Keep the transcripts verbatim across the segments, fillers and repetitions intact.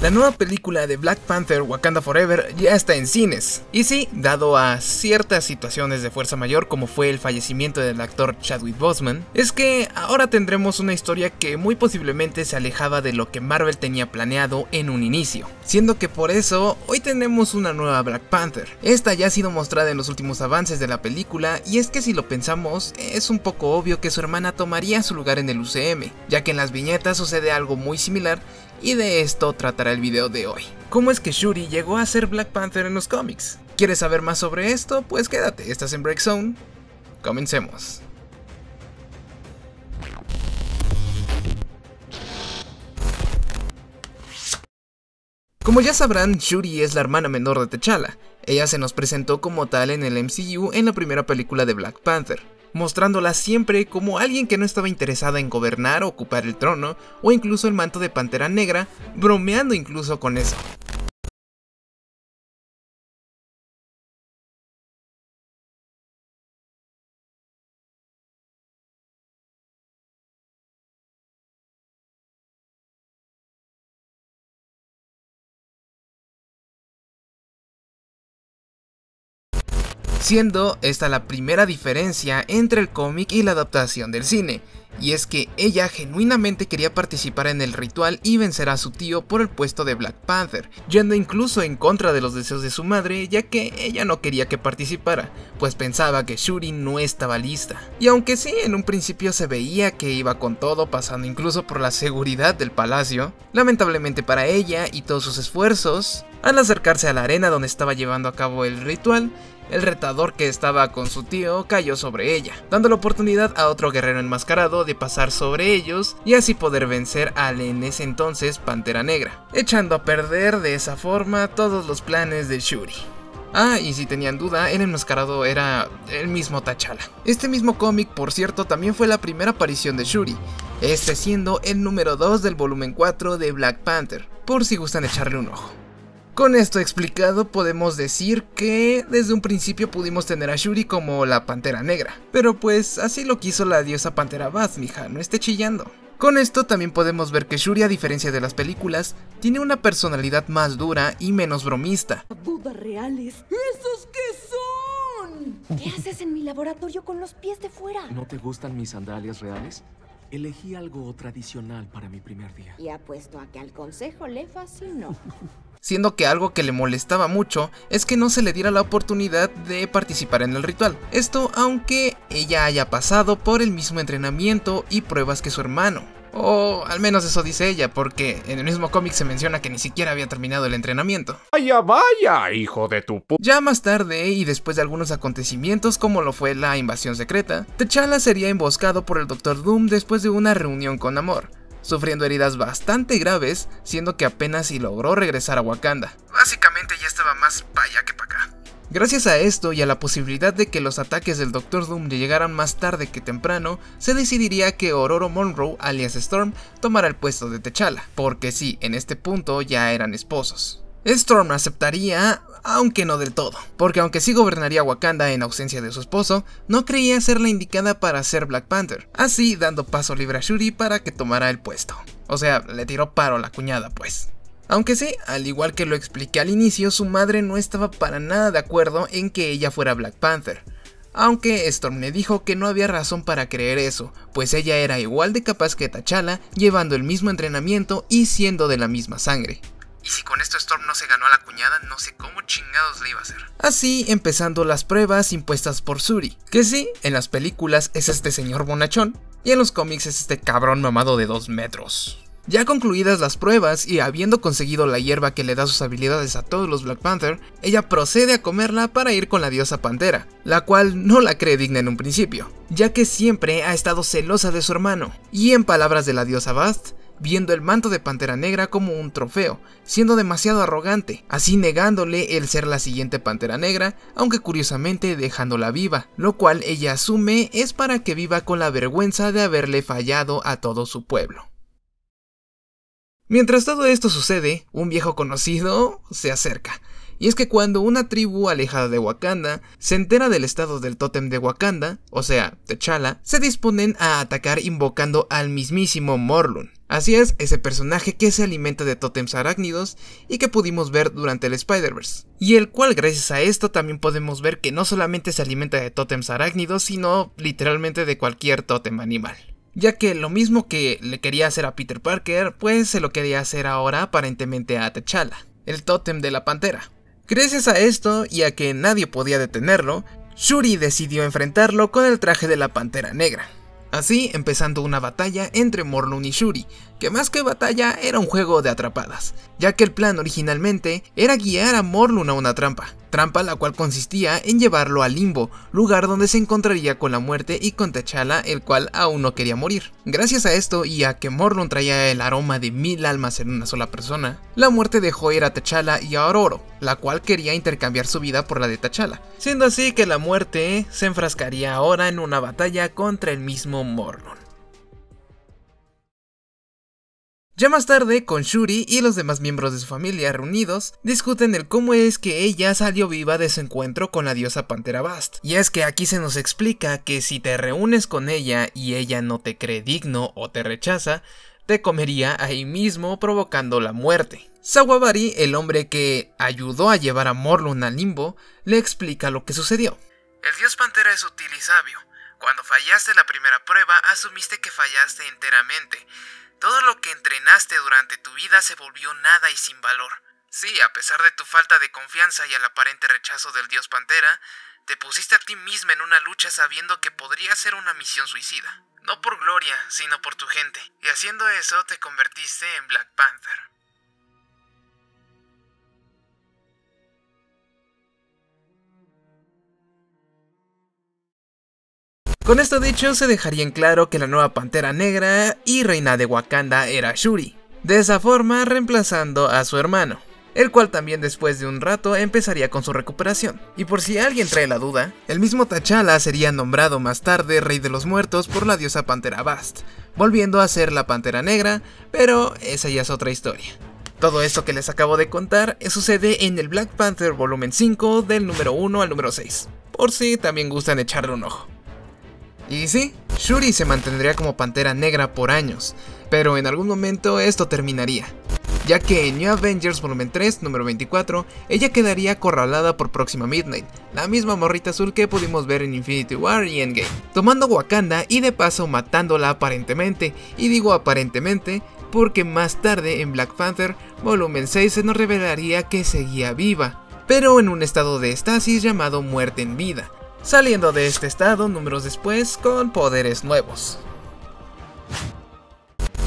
La nueva película de Black Panther, Wakanda Forever, ya está en cines. Y sí, dado a ciertas situaciones de fuerza mayor como fue el fallecimiento del actor Chadwick Boseman, es que ahora tendremos una historia que muy posiblemente se alejaba de lo que Marvel tenía planeado en un inicio. Siendo que por eso, hoy tenemos una nueva Black Panther. Esta ya ha sido mostrada en los últimos avances de la película y es que si lo pensamos, es un poco obvio que su hermana tomaría su lugar en el U C M, ya que en las viñetas sucede algo muy similar. Y de esto tratará el video de hoy. ¿Cómo es que Shuri llegó a ser Black Panther en los cómics? ¿Quieres saber más sobre esto? Pues quédate, estás en Break Zone. Comencemos. Como ya sabrán, Shuri es la hermana menor de T'Challa. Ella se nos presentó como tal en el M C U en la primera película de Black Panther, mostrándola siempre como alguien que no estaba interesada en gobernar o ocupar el trono o incluso el manto de Pantera Negra, bromeando incluso con eso. Siendo esta la primera diferencia entre el cómic y la adaptación del cine, y es que ella genuinamente quería participar en el ritual y vencer a su tío por el puesto de Black Panther, yendo incluso en contra de los deseos de su madre, ya que ella no quería que participara, pues pensaba que Shuri no estaba lista. Y aunque sí, en un principio se veía que iba con todo, pasando incluso por la seguridad del palacio, lamentablemente para ella y todos sus esfuerzos, al acercarse a la arena donde estaba llevando a cabo el ritual, el retador que estaba con su tío cayó sobre ella, dando la oportunidad a otro guerrero enmascarado de pasar sobre ellos y así poder vencer al en ese entonces Pantera Negra, echando a perder de esa forma todos los planes de Shuri. Ah, y si tenían duda, el enmascarado era el mismo T'Challa. Este mismo cómic, por cierto, también fue la primera aparición de Shuri, este siendo el número dos del volumen cuatro de Black Panther, por si gustan echarle un ojo. Con esto explicado, podemos decir que desde un principio pudimos tener a Shuri como la Pantera Negra, pero pues así lo quiso la diosa Pantera Bast, mija, no esté chillando. Con esto también podemos ver que Shuri, a diferencia de las películas, tiene una personalidad más dura y menos bromista. ¿Dudas reales? ¿Esos qué son? ¿Qué haces en mi laboratorio con los pies de fuera? ¿No te gustan mis sandalias reales? Elegí algo tradicional para mi primer día. Y apuesto a que al consejo le fascinó. Siendo que algo que le molestaba mucho es que no se le diera la oportunidad de participar en el ritual. Esto aunque ella haya pasado por el mismo entrenamiento y pruebas que su hermano. O al menos eso dice ella, porque en el mismo cómic se menciona que ni siquiera había terminado el entrenamiento. ¡Vaya, vaya, hijo de tu puta! Ya más tarde, y después de algunos acontecimientos como lo fue la invasión secreta, T'Challa sería emboscado por el Doctor Doom después de una reunión con Namor, sufriendo heridas bastante graves, siendo que apenas si logró regresar a Wakanda. Básicamente ya estaba más para allá que para acá. Gracias a esto y a la posibilidad de que los ataques del Doctor Doom llegaran más tarde que temprano, se decidiría que Ororo Monroe, alias Storm, tomara el puesto de T'Challa, porque sí, en este punto ya eran esposos. Storm aceptaría, aunque no del todo, porque aunque sí gobernaría Wakanda en ausencia de su esposo, no creía ser la indicada para ser Black Panther, así dando paso libre a Shuri para que tomara el puesto. O sea, le tiró paro a la cuñada pues. Aunque sí, al igual que lo expliqué al inicio, su madre no estaba para nada de acuerdo en que ella fuera Black Panther, aunque Storm le dijo que no había razón para creer eso, pues ella era igual de capaz que T'Challa, llevando el mismo entrenamiento y siendo de la misma sangre. Y si con esto Storm no se ganó a la cuñada, no sé cómo chingados le iba a hacer. Así empezando las pruebas impuestas por Shuri, que sí, en las películas es este señor bonachón y en los cómics es este cabrón mamado de dos metros. Ya concluidas las pruebas y habiendo conseguido la hierba que le da sus habilidades a todos los Black Panther, ella procede a comerla para ir con la diosa Pantera, la cual no la cree digna en un principio, ya que siempre ha estado celosa de su hermano, y en palabras de la diosa Bast, viendo el manto de Pantera Negra como un trofeo, siendo demasiado arrogante, así negándole el ser la siguiente Pantera Negra, aunque curiosamente dejándola viva, lo cual ella asume es para que viva con la vergüenza de haberle fallado a todo su pueblo. Mientras todo esto sucede, un viejo conocido se acerca, y es que cuando una tribu alejada de Wakanda se entera del estado del tótem de Wakanda, o sea, T'Challa, se disponen a atacar invocando al mismísimo Morlun. Así es, ese personaje que se alimenta de tótems arácnidos y que pudimos ver durante el Spider-Verse. Y el cual gracias a esto también podemos ver que no solamente se alimenta de tótems arácnidos, sino literalmente de cualquier tótem animal. Ya que lo mismo que le quería hacer a Peter Parker, pues se lo quería hacer ahora aparentemente a T'Challa, el tótem de la pantera. Gracias a esto y a que nadie podía detenerlo, Shuri decidió enfrentarlo con el traje de la pantera negra. Así empezando una batalla entre Morlun y Shuri, que más que batalla era un juego de atrapadas, ya que el plan originalmente era guiar a Morlun a una trampa, trampa la cual consistía en llevarlo a Limbo, lugar donde se encontraría con la muerte y con T'Challa, el cual aún no quería morir. Gracias a esto y a que Morlun traía el aroma de mil almas en una sola persona, la muerte dejó ir a T'Challa y a Ororo, la cual quería intercambiar su vida por la de T'Challa, siendo así que la muerte se enfrascaría ahora en una batalla contra el mismo Morlun. Ya más tarde, con Shuri y los demás miembros de su familia reunidos, discuten el cómo es que ella salió viva de su encuentro con la diosa pantera Bast. Y es que aquí se nos explica que si te reúnes con ella y ella no te cree digno o te rechaza, te comería ahí mismo provocando la muerte. Sawabari, el hombre que ayudó a llevar a Morlun al Limbo, le explica lo que sucedió. El dios pantera es sutil y sabio. Cuando fallaste la primera prueba, asumiste que fallaste enteramente. Todo lo que entrenaste durante tu vida se volvió nada y sin valor. Sí, a pesar de tu falta de confianza y al aparente rechazo del dios Pantera, te pusiste a ti misma en una lucha sabiendo que podría ser una misión suicida. No por gloria, sino por tu gente. Y haciendo eso, te convertiste en Black Panther. Con esto dicho, se dejaría en claro que la nueva Pantera Negra y reina de Wakanda era Shuri, de esa forma reemplazando a su hermano, el cual también después de un rato empezaría con su recuperación. Y por si alguien trae la duda, el mismo T'Challa sería nombrado más tarde Rey de los Muertos por la diosa Pantera Bast, volviendo a ser la Pantera Negra, pero esa ya es otra historia. Todo esto que les acabo de contar sucede en el Black Panther volumen cinco del número uno al número seis, por si también gustan echarle un ojo. Y sí, Shuri se mantendría como Pantera Negra por años, pero en algún momento esto terminaría, ya que en New Avengers volumen tres, número veinticuatro, ella quedaría acorralada por Proxima Midnight, la misma morrita azul que pudimos ver en Infinity War y Endgame, tomando Wakanda y de paso matándola aparentemente, y digo aparentemente porque más tarde en Black Panther volumen seis se nos revelaría que seguía viva, pero en un estado de estasis llamado muerte en vida, saliendo de este estado números después con poderes nuevos.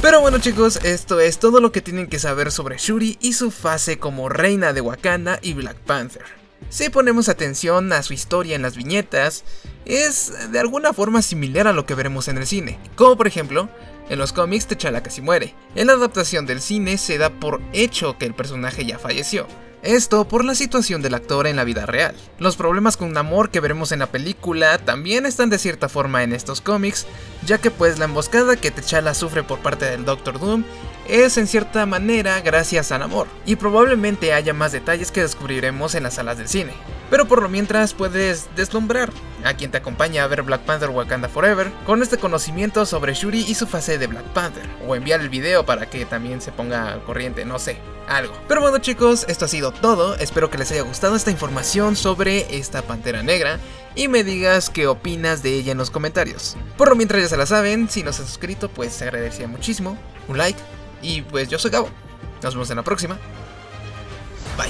Pero bueno chicos, esto es todo lo que tienen que saber sobre Shuri y su fase como reina de Wakanda y Black Panther. Si ponemos atención a su historia en las viñetas, es de alguna forma similar a lo que veremos en el cine, como por ejemplo, en los cómics T'Challa casi muere. En la adaptación del cine se da por hecho que el personaje ya falleció. Esto por la situación del actor en la vida real. Los problemas con Namor que veremos en la película también están de cierta forma en estos cómics, ya que pues la emboscada que T'Challa sufre por parte del Doctor Doom es en cierta manera gracias a Namor, y probablemente haya más detalles que descubriremos en las salas del cine. Pero por lo mientras puedes deslumbrar a quien te acompaña a ver Black Panther Wakanda Forever con este conocimiento sobre Shuri y su fase de Black Panther, o enviar el video para que también se ponga al corriente, no sé, algo. Pero bueno chicos, esto ha sido todo, espero que les haya gustado esta información sobre esta Pantera Negra y me digas qué opinas de ella en los comentarios. Por lo mientras ya se la saben, si no se han suscrito pues se agradecería muchísimo, un like y pues yo soy Gabo, nos vemos en la próxima, bye.